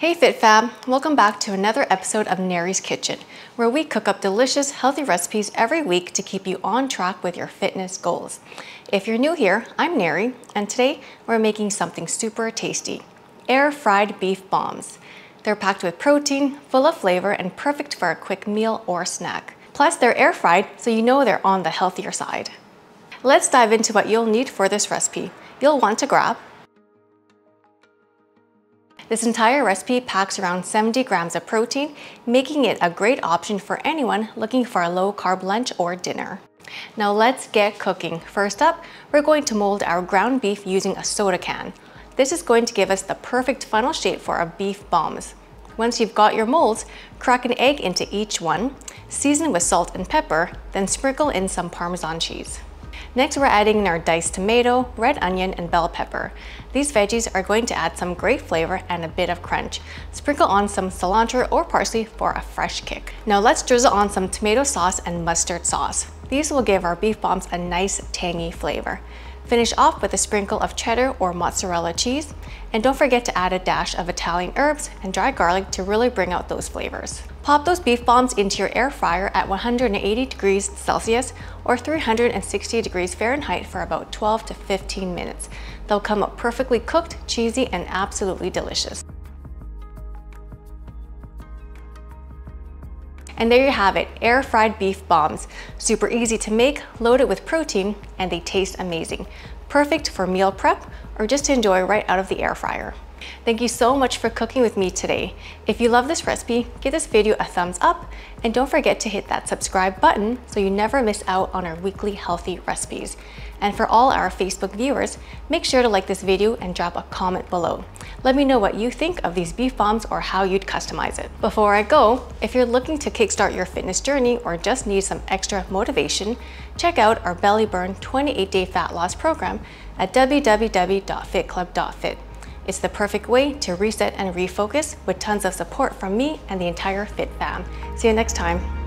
Hey Fit Fam, welcome back to another episode of Nari's Kitchen, where we cook up delicious, healthy recipes every week to keep you on track with your fitness goals. If you're new here, I'm Nari, and today we're making something super tasty, air-fried beef bombs. They're packed with protein, full of flavor, and perfect for a quick meal or snack. Plus, they're air-fried, so you know they're on the healthier side. Let's dive into what you'll need for this recipe. You'll want to grab this entire recipe packs around 70 grams of protein, making it a great option for anyone looking for a low-carb lunch or dinner. Now let's get cooking. First up, we're going to mold our ground beef using a soda can. This is going to give us the perfect funnel shape for our beef bombs. Once you've got your molds, crack an egg into each one, season with salt and pepper, then sprinkle in some Parmesan cheese. Next, we're adding in our diced tomato, red onion, and bell pepper. These veggies are going to add some great flavor and a bit of crunch. Sprinkle on some cilantro or parsley for a fresh kick. Now let's drizzle on some tomato sauce and mustard sauce. These will give our beef bombs a nice tangy flavor. Finish off with a sprinkle of cheddar or mozzarella cheese, and don't forget to add a dash of Italian herbs and dry garlic to really bring out those flavors. Pop those beef bombs into your air fryer at 180 degrees Celsius or 360 degrees Fahrenheit for about 12 to 15 minutes. They'll come up perfectly cooked, cheesy, and absolutely delicious. And there you have it, air-fried beef bombs. Super easy to make, loaded with protein, and they taste amazing. Perfect for meal prep or just to enjoy right out of the air fryer. Thank you so much for cooking with me today. If you love this recipe, give this video a thumbs up and don't forget to hit that subscribe button so you never miss out on our weekly healthy recipes. And for all our Facebook viewers, make sure to like this video and drop a comment below. Let me know what you think of these beef bombs or how you'd customize it. Before I go, if you're looking to kickstart your fitness journey or just need some extra motivation, check out our Belly Burn 28 Day Fat Loss program at www.fitclub.fit. It's the perfect way to reset and refocus with tons of support from me and the entire Fit Fam. See you next time.